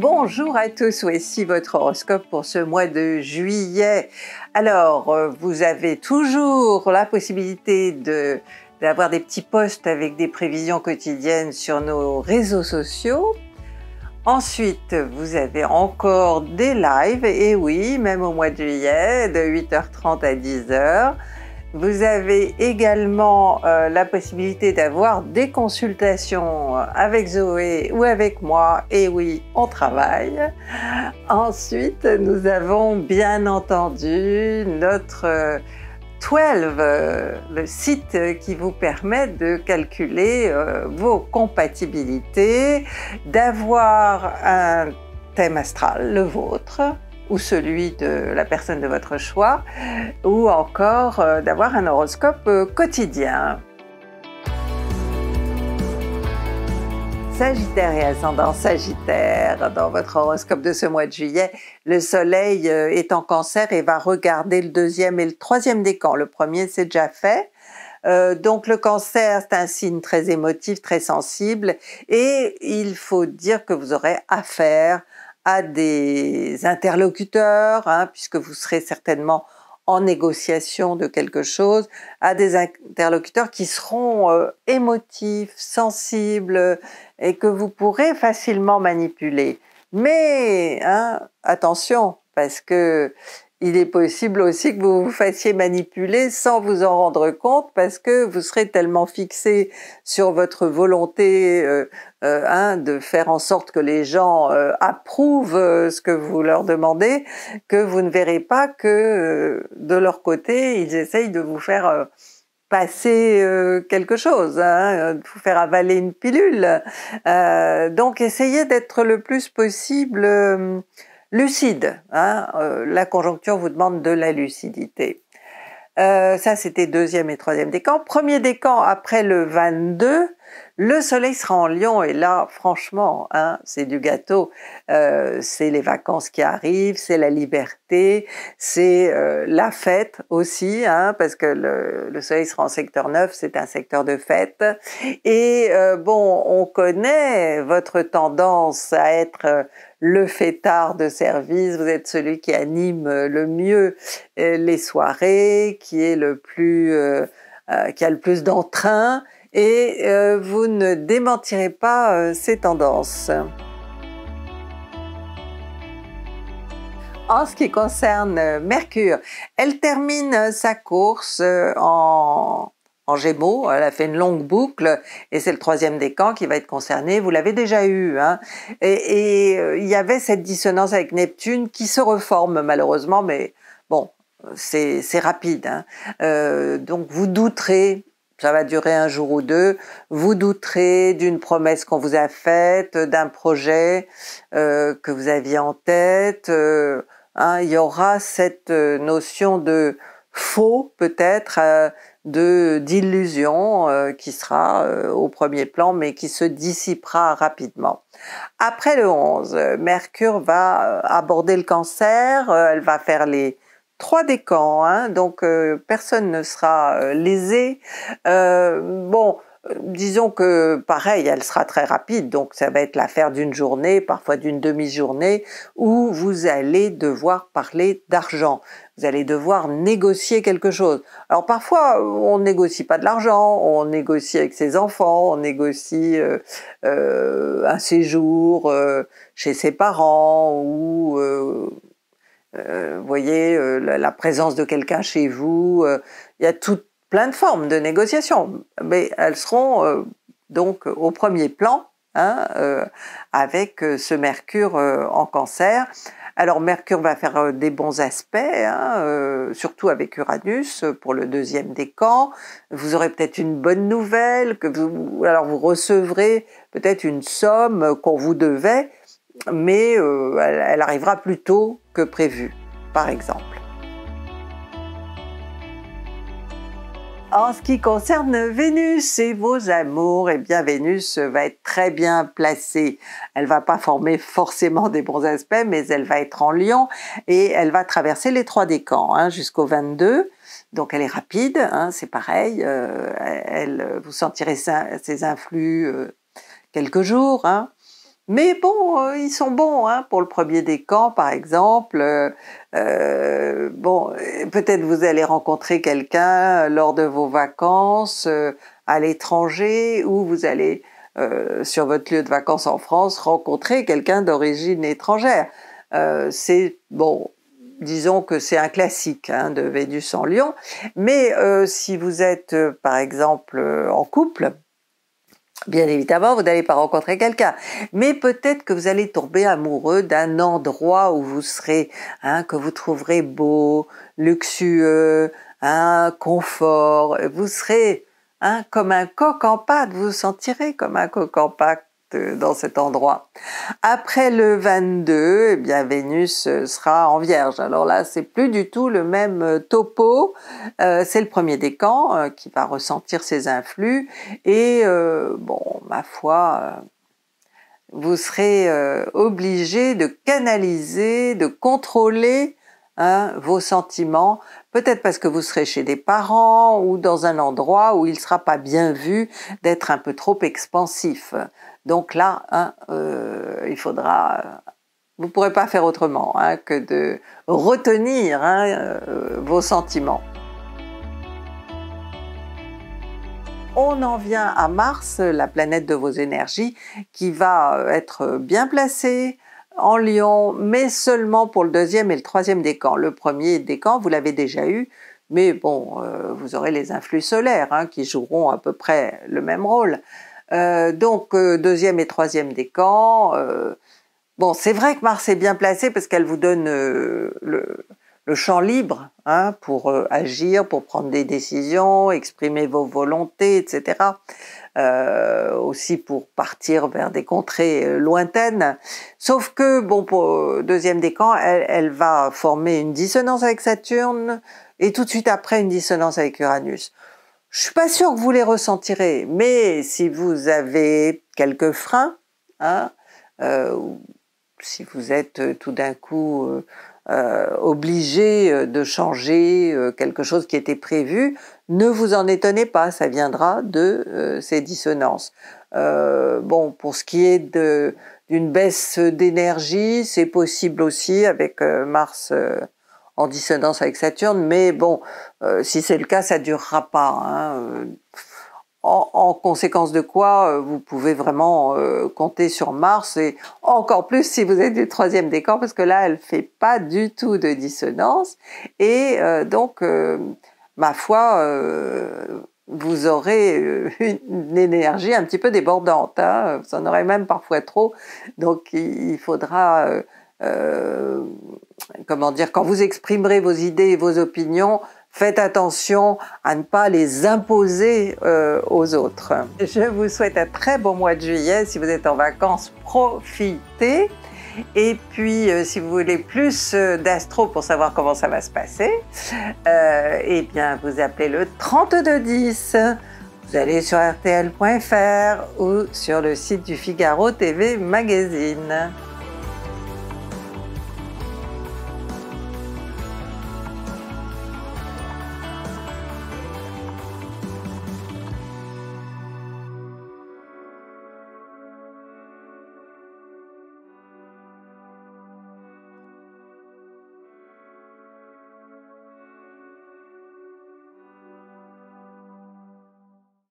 Bonjour à tous, voici votre horoscope pour ce mois de juillet. Alors, vous avez toujours la possibilité d'avoir des petits posts avec des prévisions quotidiennes sur nos réseaux sociaux. Ensuite, vous avez encore des lives, et oui, même au mois de juillet, de 8h30 à 10h. Vous avez également la possibilité d'avoir des consultations avec Zoé ou avec moi, et oui, on travaille. Ensuite, nous avons bien entendu notre Twelve, le site qui vous permet de calculer vos compatibilités, d'avoir un thème astral, le vôtre, ou celui de la personne de votre choix, ou encore d'avoir un horoscope quotidien. Sagittaire et ascendant Sagittaire, dans votre horoscope de ce mois de juillet, le soleil est en Cancer et va regarder le deuxième et le troisième décan. Le premier, c'est déjà fait. Donc le Cancer, c'est un signe très émotif, très sensible, et il faut dire que vous aurez affaire à des interlocuteurs, puisque vous serez certainement en négociation de quelque chose, à des interlocuteurs qui seront émotifs, sensibles, et que vous pourrez facilement manipuler. Mais attention, parce que il est possible aussi que vous vous fassiez manipuler sans vous en rendre compte, parce que vous serez tellement fixé sur votre volonté de faire en sorte que les gens approuvent ce que vous leur demandez, que vous ne verrez pas que de leur côté, ils essayent de vous faire passer quelque chose, de vous faire avaler une pilule. Donc essayez d'être le plus possible lucide, la conjoncture vous demande de la lucidité. Ça, c'était deuxième et troisième décan. Premier décan, après le 22, le soleil sera en Lion, et là, franchement, c'est du gâteau. C'est les vacances qui arrivent, c'est la liberté, c'est la fête aussi, parce que le soleil sera en secteur 9, c'est un secteur de fête. Et bon, on connaît votre tendance à être le fêtard de service, vous êtes celui qui anime le mieux les soirées, qui est le plus, qui a le plus d'entrain, et vous ne démentirez pas ces tendances. En ce qui concerne Mercure, elle termine sa course en Gémeaux, elle a fait une longue boucle, et c'est le troisième décan qui va être concerné, vous l'avez déjà eu. Et il y avait cette dissonance avec Neptune qui se reforme malheureusement, mais bon, c'est rapide. Donc vous douterez, ça va durer un jour ou deux, vous douterez d'une promesse qu'on vous a faite, d'un projet que vous aviez en tête. Il y aura cette notion de faux peut-être, d'illusion qui sera au premier plan, mais qui se dissipera rapidement. Après le 11, Mercure va aborder le Cancer, elle va faire les trois décans, donc personne ne sera lésé. Bon, disons que pareil, elle sera très rapide, donc ça va être l'affaire d'une journée, parfois d'une demi-journée, où vous allez devoir parler d'argent, vous allez devoir négocier quelque chose. Alors parfois, on négocie pas de l'argent, on négocie avec ses enfants, on négocie un séjour chez ses parents, ou vous voyez, la présence de quelqu'un chez vous, il y a tout plein de formes de négociations, mais elles seront donc au premier plan, avec ce Mercure en Cancer. Alors Mercure va faire des bons aspects, surtout avec Uranus pour le deuxième décan. Vous aurez peut-être une bonne nouvelle, alors vous recevrez peut-être une somme qu'on vous devait, mais elle arrivera plus tôt que prévu, par exemple. En ce qui concerne Vénus et vos amours, eh bien Vénus va être très bien placée. Elle va pas former forcément des bons aspects, mais elle va être en Lion, et elle va traverser les trois décans jusqu'au 22. Donc elle est rapide, c'est pareil. Vous sentirez ses influx quelques jours, Mais bon, ils sont bons hein, pour le premier décan, par exemple. Bon, peut-être vous allez rencontrer quelqu'un lors de vos vacances à l'étranger, ou vous allez, sur votre lieu de vacances en France, rencontrer quelqu'un d'origine étrangère. C'est, bon, disons que c'est un classique hein, de Vénus en Lion. Mais si vous êtes, par exemple, en couple, bien évidemment, vous n'allez pas rencontrer quelqu'un, mais peut-être que vous allez tomber amoureux d'un endroit où vous serez, hein, que vous trouverez beau, luxueux, hein, confort. Vous serez hein, comme un coq en pâte, vous vous sentirez comme un coq en pâte dans cet endroit. Après le 22, eh bien Vénus sera en Vierge. Alors là, c'est plus du tout le même topo. C'est le premier décan qui va ressentir ses influx. Et bon, ma foi, vous serez obligé de canaliser, de contrôler hein, vos sentiments, peut-être parce que vous serez chez des parents ou dans un endroit où il ne sera pas bien vu d'être un peu trop expansif. Donc là, hein, il faudra, vous ne pourrez pas faire autrement hein, que de retenir hein, vos sentiments. On en vient à Mars, la planète de vos énergies, qui va être bien placée en Lion, mais seulement pour le deuxième et le troisième décan. Le premier décan, vous l'avez déjà eu, mais bon, vous aurez les influx solaires hein, qui joueront à peu près le même rôle. Donc, deuxième et troisième décan, bon, c'est vrai que Mars est bien placée parce qu'elle vous donne le champ libre hein, pour agir, pour prendre des décisions, exprimer vos volontés, etc. Aussi pour partir vers des contrées lointaines. Sauf que, bon, pour deuxième décan, elle va former une dissonance avec Saturne et tout de suite après une dissonance avec Uranus. Je suis pas sûre que vous les ressentirez, mais si vous avez quelques freins, hein, si vous êtes tout d'un coup obligé de changer quelque chose qui était prévu, ne vous en étonnez pas, ça viendra de ces dissonances. Bon, pour ce qui est d'une baisse d'énergie, c'est possible aussi avec Mars en dissonance avec Saturne, mais bon, si c'est le cas, ça ne durera pas. Hein. En conséquence de quoi, vous pouvez vraiment compter sur Mars, et encore plus si vous êtes du troisième décan, parce que là, elle ne fait pas du tout de dissonance, et donc, ma foi, vous aurez une énergie un petit peu débordante, hein. Vous en aurez même parfois trop, donc il faudra... comment dire, quand vous exprimerez vos idées et vos opinions, faites attention à ne pas les imposer aux autres. Je vous souhaite un très bon mois de juillet. Si vous êtes en vacances, profitez. Et puis, si vous voulez plus d'astro pour savoir comment ça va se passer, eh bien, vous appelez le 3210. Vous allez sur rtl.fr ou sur le site du Figaro TV Magazine.